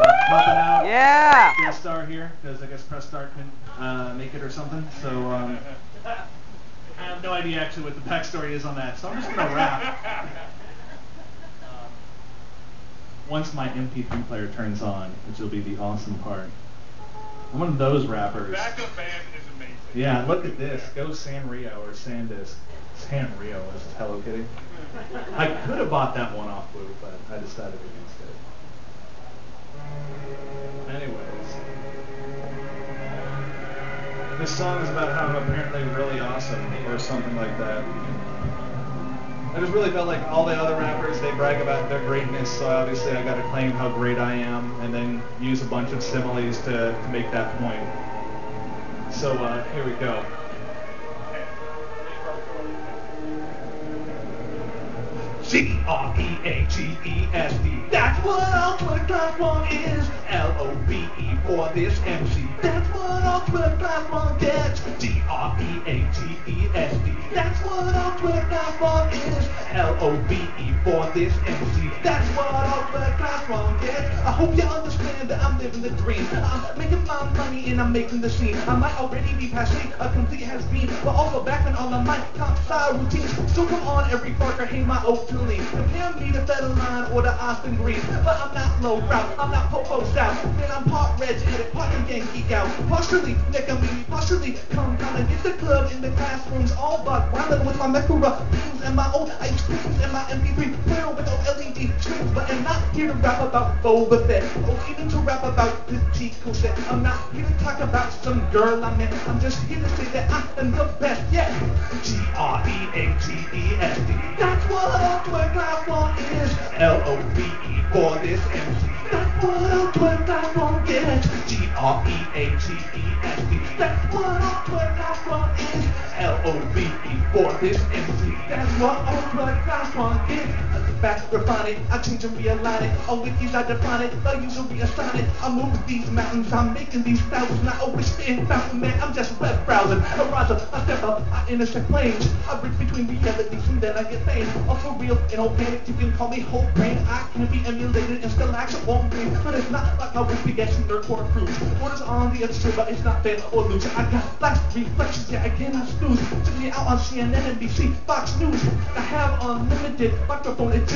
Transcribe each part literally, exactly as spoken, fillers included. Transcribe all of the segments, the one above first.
out. Yeah! Press star here, because I guess press star couldn't uh, make it or something. So um, I have no idea actually what the backstory is on that, so I'm just going to wrap. um, once my M P three player turns on, which will be the awesome part. I'm one of those rappers. Backup band is amazing. Yeah, look at this. Go Sanrio or SanDisk. Sanrio is Hello Kitty. I could have bought that one off Blue, but I decided against it. Anyways, this song is about how I'm apparently really awesome, or something like that. I just really felt like all the other rappers, they brag about their greatness, so obviously I gotta claim how great I am, and then use a bunch of similes to, to make that point. So, uh, here we go. G R E A G E S D, that's what all Twitter class one is. L O B E for this M C, that's what all Twitter class one gets. G R E A G E S D, that's what all Twitter class one is. L O B E for this M C, that's what all Twitter class one gets. I hope you understand that I'm living the dream. I'm making my money and I'm making the scene. I might already be past me, a complete has been, but also back on all of my top style routines. So come on every fucker, hang my old tune. Compare me to Federline or the Austin Green, but I'm not low route, I'm not popo style. Man, I'm part red-headed, part Indian geek out. Partially, nigga me, partially, come down and hit the club in the classrooms, all but wildin' with my Mekura beams and my old ice creams and my M P three player with no L E D screens. But I'm not here to rap about Boba Fett, or even to rap about Petit Cousette. I'm not here to talk about some girl I met. I'm just here to say that I am the best, yeah. G R E A G E S D, that's what Twitter class one is. L O B E for this M C, that's what all Twitter class one gets. G R E A G E S D, that's what all Twitter class one is. L O B E for this M C, that's what all Twitter class one is. I back refine it, I change and realign it, all wikis I define it, I use and reassign it. I move these mountains, I'm making these thousands, I always in fountain, man, I'm just web browsing. I rise up, I step up, I intersect planes, I bridge between realities and then I get fame. Also real and organic, you can call me whole brain. I can be emulated and still action on me, but it's not like I would be guessing their core proofs. Orders on the other side, but it's not fair or lose. I got blast reflections, yeah, I cannot snooze. Took me out on C N N, N B C, Fox News. I have unlimited microphone agility.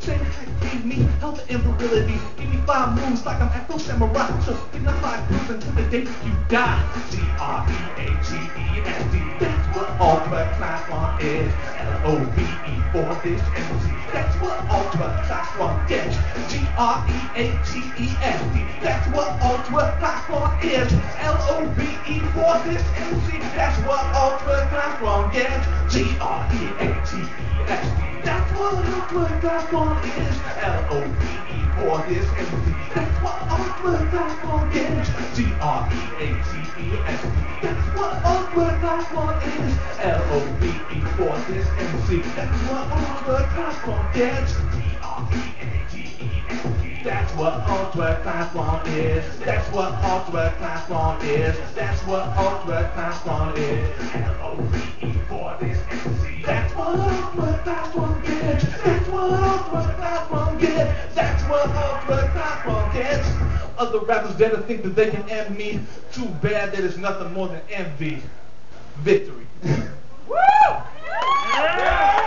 Same hack gave me health and virility. Give me five moves like I'm Echo Samurai. So give me five moves until the day you die. G R E A G E S D, that's what all black class on is. L O B E for this M C, that's what all Twitter class one gets. G R E A G E S D, that's what all Twitter class one is. L O B E for this M C, that's what all Twitter class one gets. G R E A G E S D, that's what all Twitter class one is. L O B E for this M C, that's what all Twitter class one gets. G R E A G E S D, that's what all Twitter class one is. L O B E for this M C, that's what all Twitter class one gets. G R E A G E S D, that's what all Twitter class one is. That's what all Twitter class one is. That's what all Twitter class one is. L O B E for this M C, that's what all Twitter class one gets. That's what all Twitter class one gets. That's what all Twitter class one gets. Other rappers better think that they can end me. Too bad that it's nothing more than envy. Victory. Woo! Yeah!